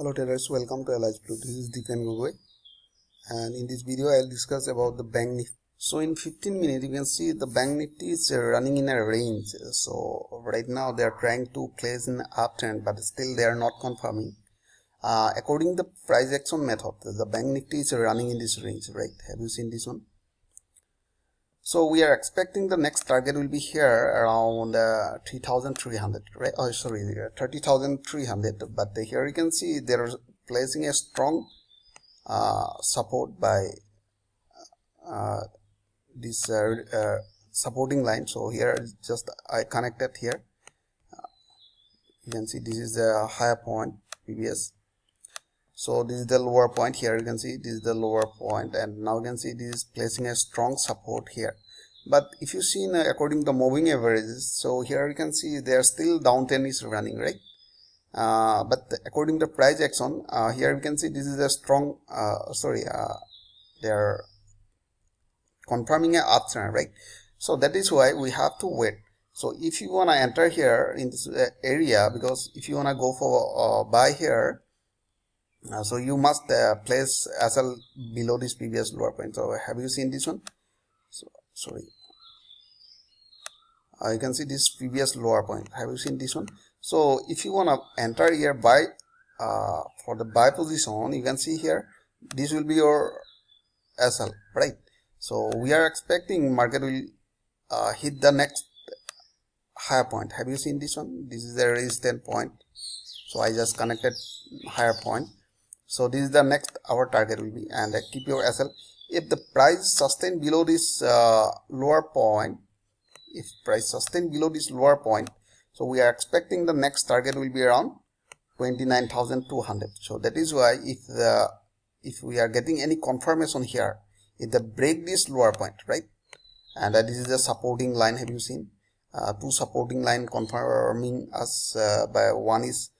Hello traders, welcome to Blue. This is Dikan Gugwe, and in this video I'll discuss about the Bank Nifty. So in 15 minutes you can see the Bank Nifty is running in a range. So right now they are trying to place in uptrend, but still they are not confirming. According to the price action method, the Bank Nifty is running in this range, right? Have you seen this one? So we are expecting the next target will be here around 3,300, right? Oh, sorry, 30,300. But here you can see they are placing a strong support by this supporting line. So here just I connected here. You can see this is the higher point previous. So this is the lower point. Here you can see this is the lower point, and now you can see this is placing a strong support here. But if you see according to the moving averages, so here you can see they are still downtrend is running, right? But according to the price action, here you can see this is a strong, they are confirming an uptrend, right? So that is why we have to wait. So if you want to enter here in this area, because if you want to go for buy here, so you must place SL below this previous lower point. So have you seen this one? So sorry, you can see this previous lower point. Have you seen this one? So if you want to enter here buy for the buy position, you can see here this will be your SL, right? So we are expecting market will hit the next higher point. Have you seen this one? This is the resistance point. So I just connected higher point. So this is the next our target will be, and keep your SL. If the price sustain below this lower point, so we are expecting the next target will be around 29,200. So that is why if we are getting any confirmation here, if they break this lower point, right? And this is the supporting line. Have you seen? Two supporting line confirming us by one is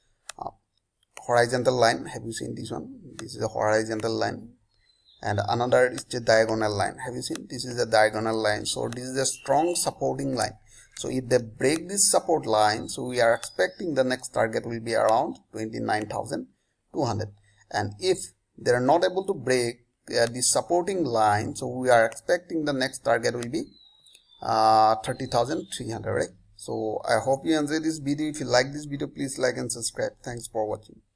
horizontal line. Have you seen this one? This is a horizontal line, and another is the diagonal line. Have you seen? This is a diagonal line. So this is a strong supporting line. So if they break this support line, so we are expecting the next target will be around 29,200. And if they are not able to break this supporting line, so we are expecting the next target will be 30,300, right? So I hope you enjoyed this video. If you like this video, please like and subscribe. Thanks for watching.